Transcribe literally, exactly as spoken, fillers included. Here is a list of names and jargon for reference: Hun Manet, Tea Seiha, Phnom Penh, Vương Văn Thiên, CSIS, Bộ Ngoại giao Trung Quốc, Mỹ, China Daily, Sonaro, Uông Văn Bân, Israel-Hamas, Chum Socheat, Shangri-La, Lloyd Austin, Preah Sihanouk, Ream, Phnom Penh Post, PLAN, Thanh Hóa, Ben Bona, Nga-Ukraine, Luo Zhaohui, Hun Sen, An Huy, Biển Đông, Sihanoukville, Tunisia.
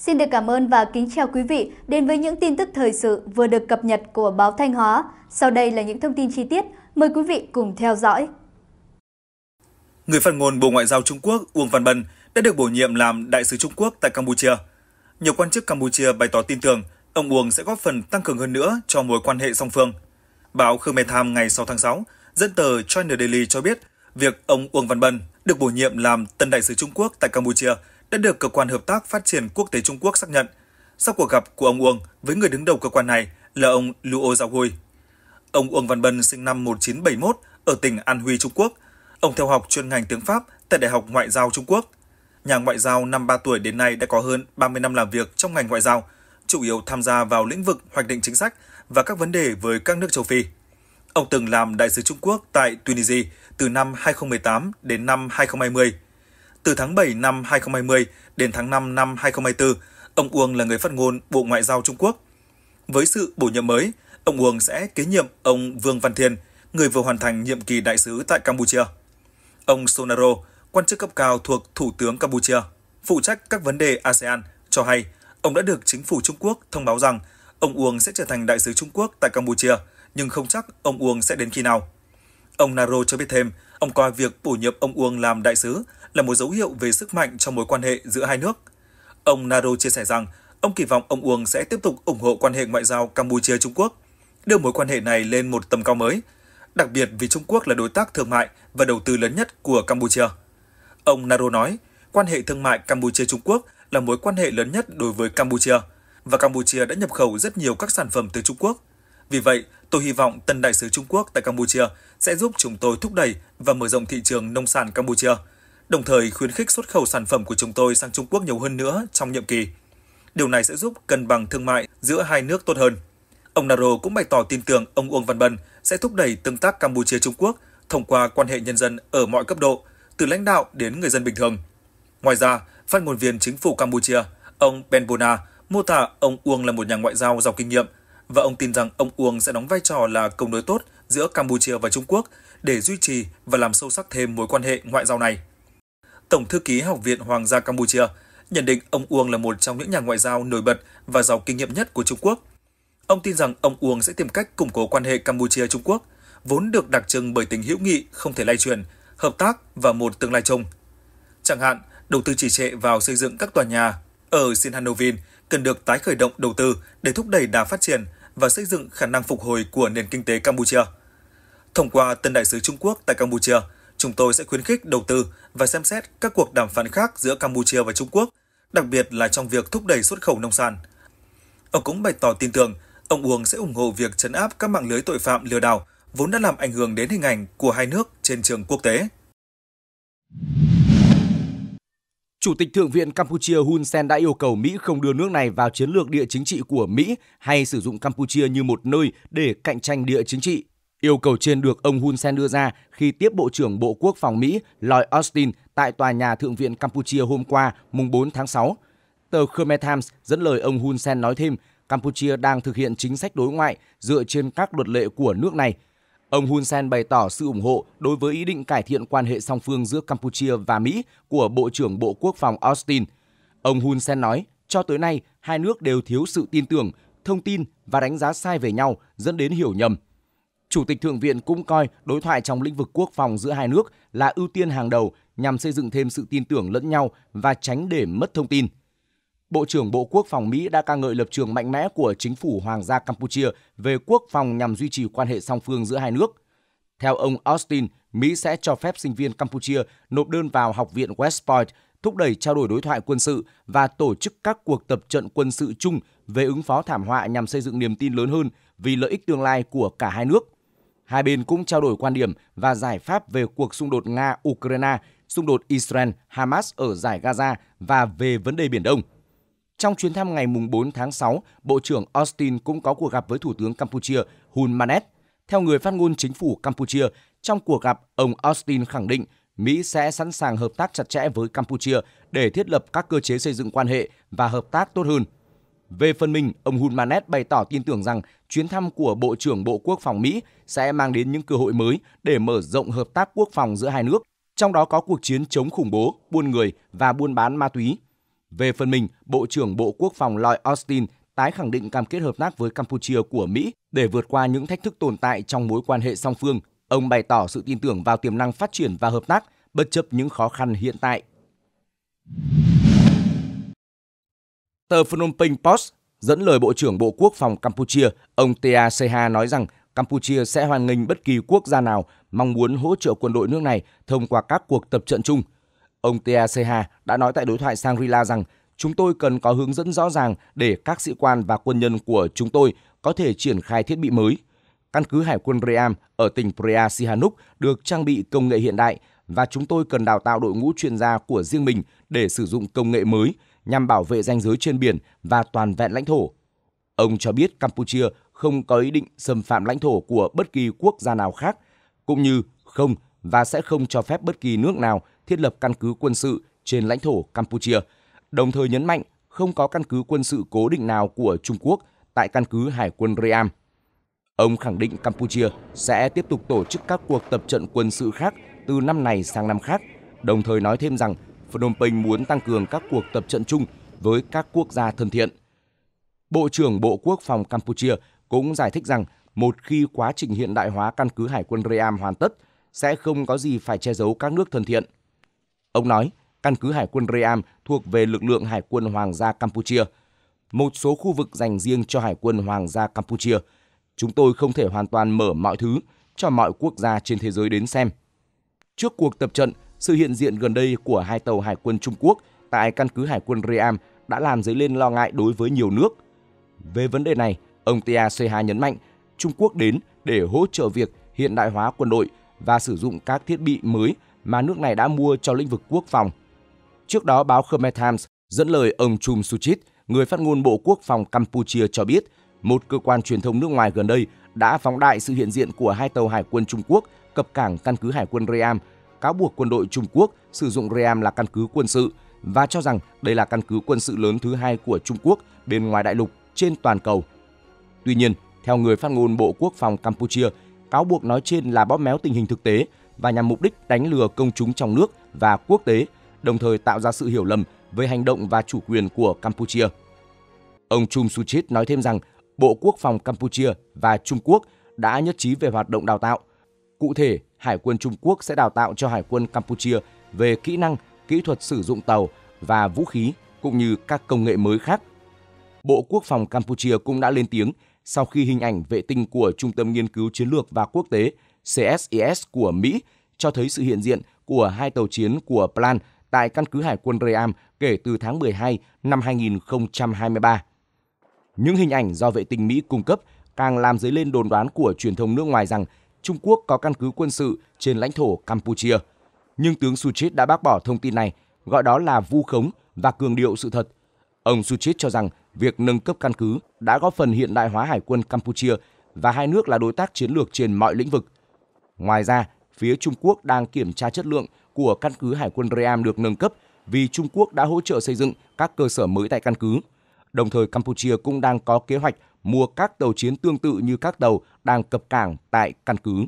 Xin được cảm ơn và kính chào quý vị đến với những tin tức thời sự vừa được cập nhật của báo Thanh Hóa. Sau đây là những thông tin chi tiết. Mời quý vị cùng theo dõi. Người phát ngôn Bộ Ngoại giao Trung Quốc Uông Văn Bân đã được bổ nhiệm làm đại sứ Trung Quốc tại Campuchia. Nhiều quan chức Campuchia bày tỏ tin tưởng ông Uông sẽ góp phần tăng cường hơn nữa cho mối quan hệ song phương. Báo Khmer Times ngày sáu tháng sáu dẫn tờ China Daily cho biết việc ông Uông Văn Bân được bổ nhiệm làm tân đại sứ Trung Quốc tại Campuchia đã được Cơ quan Hợp tác Phát triển Quốc tế Trung Quốc xác nhận sau cuộc gặp của ông Uông với người đứng đầu cơ quan này là ông Luo Zhaohui. Ông Uông Văn Bân sinh năm một nghìn chín trăm bảy mươi mốt ở tỉnh An Huy, Trung Quốc. Ông theo học chuyên ngành tiếng Pháp tại Đại học Ngoại giao Trung Quốc. Nhà ngoại giao năm ba mươi ba tuổi đến nay đã có hơn ba mươi năm làm việc trong ngành ngoại giao, chủ yếu tham gia vào lĩnh vực hoạch định chính sách và các vấn đề với các nước châu Phi. Ông từng làm đại sứ Trung Quốc tại Tunisia từ năm hai nghìn không trăm mười tám đến năm hai nghìn không trăm hai mươi. Từ tháng bảy năm hai nghìn không trăm hai mươi đến tháng năm năm hai nghìn không trăm hai mươi tư, ông Uông là người phát ngôn Bộ Ngoại giao Trung Quốc. Với sự bổ nhiệm mới, ông Uông sẽ kế nhiệm ông Vương Văn Thiên, người vừa hoàn thành nhiệm kỳ đại sứ tại Campuchia. Ông Sonaro, quan chức cấp cao thuộc Thủ tướng Campuchia, phụ trách các vấn đề a sê an, cho hay ông đã được chính phủ Trung Quốc thông báo rằng ông Uông sẽ trở thành đại sứ Trung Quốc tại Campuchia, nhưng không chắc ông Uông sẽ đến khi nào. Ông Naro cho biết thêm, ông coi việc bổ nhiệm ông Uông làm đại sứ là một dấu hiệu về sức mạnh trong mối quan hệ giữa hai nước. Ông Naro chia sẻ rằng ông kỳ vọng ông Uông sẽ tiếp tục ủng hộ quan hệ ngoại giao Campuchia-Trung Quốc, đưa mối quan hệ này lên một tầm cao mới, đặc biệt vì Trung Quốc là đối tác thương mại và đầu tư lớn nhất của Campuchia. Ông Naro nói, quan hệ thương mại Campuchia-Trung Quốc là mối quan hệ lớn nhất đối với Campuchia, và Campuchia đã nhập khẩu rất nhiều các sản phẩm từ Trung Quốc. Vì vậy, tôi hy vọng tân đại sứ Trung Quốc tại Campuchia sẽ giúp chúng tôi thúc đẩy và mở rộng thị trường nông sản Campuchia, đồng thời khuyến khích xuất khẩu sản phẩm của chúng tôi sang Trung Quốc nhiều hơn nữa trong nhiệm kỳ. Điều này sẽ giúp cân bằng thương mại giữa hai nước tốt hơn. Ông Naro cũng bày tỏ tin tưởng ông Uông Văn Bân sẽ thúc đẩy tương tác Campuchia-Trung Quốc thông qua quan hệ nhân dân ở mọi cấp độ, từ lãnh đạo đến người dân bình thường. Ngoài ra, phát ngôn viên chính phủ Campuchia, ông Ben Bona, mô tả ông Uông là một nhà ngoại giao giàu kinh nghiệm, và ông tin rằng ông Uông sẽ đóng vai trò là cầu nối tốt giữa Campuchia và Trung Quốc để duy trì và làm sâu sắc thêm mối quan hệ ngoại giao này. Tổng thư ký Học viện Hoàng gia Campuchia nhận định ông Uông là một trong những nhà ngoại giao nổi bật và giàu kinh nghiệm nhất của Trung Quốc. Ông tin rằng ông Uông sẽ tìm cách củng cố quan hệ Campuchia-Trung Quốc, vốn được đặc trưng bởi tình hữu nghị không thể lay chuyển, hợp tác và một tương lai chung. Chẳng hạn, đầu tư trì trệ vào xây dựng các tòa nhà ở Sihanoukville cần được tái khởi động đầu tư để thúc đẩy đà phát triển và xây dựng khả năng phục hồi của nền kinh tế Campuchia. Thông qua tân đại sứ Trung Quốc tại Campuchia, chúng tôi sẽ khuyến khích đầu tư và xem xét các cuộc đàm phán khác giữa Campuchia và Trung Quốc, đặc biệt là trong việc thúc đẩy xuất khẩu nông sản. Ông cũng bày tỏ tin tưởng ông Uông sẽ ủng hộ việc trấn áp các mạng lưới tội phạm lừa đảo vốn đã làm ảnh hưởng đến hình ảnh của hai nước trên trường quốc tế. Chủ tịch Thượng viện Campuchia Hun Sen đã yêu cầu Mỹ không đưa nước này vào chiến lược địa chính trị của Mỹ hay sử dụng Campuchia như một nơi để cạnh tranh địa chính trị. Yêu cầu trên được ông Hun Sen đưa ra khi tiếp Bộ trưởng Bộ Quốc phòng Mỹ Lloyd Austin tại tòa nhà Thượng viện Campuchia hôm qua, mùng bốn tháng sáu. Tờ Khmer Times dẫn lời ông Hun Sen nói thêm, Campuchia đang thực hiện chính sách đối ngoại dựa trên các luật lệ của nước này. Ông Hun Sen bày tỏ sự ủng hộ đối với ý định cải thiện quan hệ song phương giữa Campuchia và Mỹ của Bộ trưởng Bộ Quốc phòng Austin. Ông Hun Sen nói, cho tới nay, hai nước đều thiếu sự tin tưởng, thông tin và đánh giá sai về nhau dẫn đến hiểu nhầm. Chủ tịch Thượng viện cũng coi đối thoại trong lĩnh vực quốc phòng giữa hai nước là ưu tiên hàng đầu nhằm xây dựng thêm sự tin tưởng lẫn nhau và tránh để mất thông tin. Bộ trưởng Bộ Quốc phòng Mỹ đã ca ngợi lập trường mạnh mẽ của chính phủ Hoàng gia Campuchia về quốc phòng nhằm duy trì quan hệ song phương giữa hai nước. Theo ông Austin, Mỹ sẽ cho phép sinh viên Campuchia nộp đơn vào Học viện West Point, thúc đẩy trao đổi đối thoại quân sự và tổ chức các cuộc tập trận quân sự chung về ứng phó thảm họa nhằm xây dựng niềm tin lớn hơn vì lợi ích tương lai của cả hai nước. Hai bên cũng trao đổi quan điểm và giải pháp về cuộc xung đột Nga-Ukraine, xung đột Israel-Hamas ở dải Gaza và về vấn đề Biển Đông. Trong chuyến thăm ngày bốn tháng sáu, Bộ trưởng Austin cũng có cuộc gặp với Thủ tướng Campuchia Hun Manet. Theo người phát ngôn chính phủ Campuchia, trong cuộc gặp, ông Austin khẳng định Mỹ sẽ sẵn sàng hợp tác chặt chẽ với Campuchia để thiết lập các cơ chế xây dựng quan hệ và hợp tác tốt hơn. Về phần mình, ông Hun Manet bày tỏ tin tưởng rằng chuyến thăm của Bộ trưởng Bộ Quốc phòng Mỹ sẽ mang đến những cơ hội mới để mở rộng hợp tác quốc phòng giữa hai nước, trong đó có cuộc chiến chống khủng bố, buôn người và buôn bán ma túy. Về phần mình, Bộ trưởng Bộ Quốc phòng Lloyd Austin tái khẳng định cam kết hợp tác với Campuchia của Mỹ để vượt qua những thách thức tồn tại trong mối quan hệ song phương. Ông bày tỏ sự tin tưởng vào tiềm năng phát triển và hợp tác, bất chấp những khó khăn hiện tại. Tờ Phnom Penh Post dẫn lời Bộ trưởng Bộ Quốc phòng Campuchia, ông Tea Seiha nói rằng Campuchia sẽ hoan nghênh bất kỳ quốc gia nào mong muốn hỗ trợ quân đội nước này thông qua các cuộc tập trận chung. Ông Tea Seiha đã nói tại đối thoại Shangri-La rằng chúng tôi cần có hướng dẫn rõ ràng để các sĩ quan và quân nhân của chúng tôi có thể triển khai thiết bị mới. Căn cứ Hải quân Ream ở tỉnh Preah Sihanouk được trang bị công nghệ hiện đại và chúng tôi cần đào tạo đội ngũ chuyên gia của riêng mình để sử dụng công nghệ mới nhằm bảo vệ ranh giới trên biển và toàn vẹn lãnh thổ. Ông cho biết Campuchia không có ý định xâm phạm lãnh thổ của bất kỳ quốc gia nào khác, cũng như không và sẽ không cho phép bất kỳ nước nào thiết lập căn cứ quân sự trên lãnh thổ Campuchia, đồng thời nhấn mạnh không có căn cứ quân sự cố định nào của Trung Quốc tại căn cứ Hải quân Ream. Ông khẳng định Campuchia sẽ tiếp tục tổ chức các cuộc tập trận quân sự khác từ năm này sang năm khác, đồng thời nói thêm rằng Phnom Penh muốn tăng cường các cuộc tập trận chung với các quốc gia thân thiện. Bộ trưởng Bộ Quốc phòng Campuchia cũng giải thích rằng một khi quá trình hiện đại hóa căn cứ Hải quân Ream hoàn tất, sẽ không có gì phải che giấu các nước thân thiện. Ông nói, căn cứ Hải quân Ream thuộc về lực lượng Hải quân Hoàng gia Campuchia. Một số khu vực dành riêng cho Hải quân Hoàng gia Campuchia. Chúng tôi không thể hoàn toàn mở mọi thứ cho mọi quốc gia trên thế giới đến xem. Trước cuộc tập trận, sự hiện diện gần đây của hai tàu Hải quân Trung Quốc tại căn cứ Hải quân Ream đã làm dấy lên lo ngại đối với nhiều nước. Về vấn đề này, ông Tea Seiha nhấn mạnh Trung Quốc đến để hỗ trợ việc hiện đại hóa quân đội và sử dụng các thiết bị mới mà nước này đã mua cho lĩnh vực quốc phòng. Trước đó, báo Khmer Times dẫn lời ông Chum Socheat, người phát ngôn Bộ Quốc phòng Campuchia cho biết, một cơ quan truyền thông nước ngoài gần đây đã phóng đại sự hiện diện của hai tàu Hải quân Trung Quốc cập cảng căn cứ Hải quân Ream, cáo buộc quân đội Trung Quốc sử dụng Ream là căn cứ quân sự và cho rằng đây là căn cứ quân sự lớn thứ hai của Trung Quốc bên ngoài đại lục trên toàn cầu. Tuy nhiên, theo người phát ngôn Bộ Quốc phòng Campuchia, cáo buộc nói trên là bóp méo tình hình thực tế và nhằm mục đích đánh lừa công chúng trong nước và quốc tế, đồng thời tạo ra sự hiểu lầm về hành động và chủ quyền của Campuchia. Ông Chum Socheat nói thêm rằng Bộ Quốc phòng Campuchia và Trung Quốc đã nhất trí về hoạt động đào tạo. Cụ thể, Hải quân Trung Quốc sẽ đào tạo cho Hải quân Campuchia về kỹ năng, kỹ thuật sử dụng tàu và vũ khí cũng như các công nghệ mới khác. Bộ Quốc phòng Campuchia cũng đã lên tiếng sau khi hình ảnh vệ tinh của Trung tâm Nghiên cứu Chiến lược và Quốc tế C S I S của Mỹ cho thấy sự hiện diện của hai tàu chiến của PLAN tại căn cứ Hải quân Ream kể từ tháng mười hai năm hai nghìn không trăm hai mươi ba. Những hình ảnh do vệ tinh Mỹ cung cấp càng làm dấy lên đồn đoán của truyền thông nước ngoài rằng Trung Quốc có căn cứ quân sự trên lãnh thổ Campuchia. Nhưng tướng Socheat đã bác bỏ thông tin này, gọi đó là vu khống và cường điệu sự thật. Ông Socheat cho rằng việc nâng cấp căn cứ đã góp phần hiện đại hóa Hải quân Campuchia và hai nước là đối tác chiến lược trên mọi lĩnh vực. Ngoài ra, phía Trung Quốc đang kiểm tra chất lượng của căn cứ Hải quân Ream được nâng cấp vì Trung Quốc đã hỗ trợ xây dựng các cơ sở mới tại căn cứ. Đồng thời, Campuchia cũng đang có kế hoạch mua các tàu chiến tương tự như các tàu đang cập cảng tại căn cứ.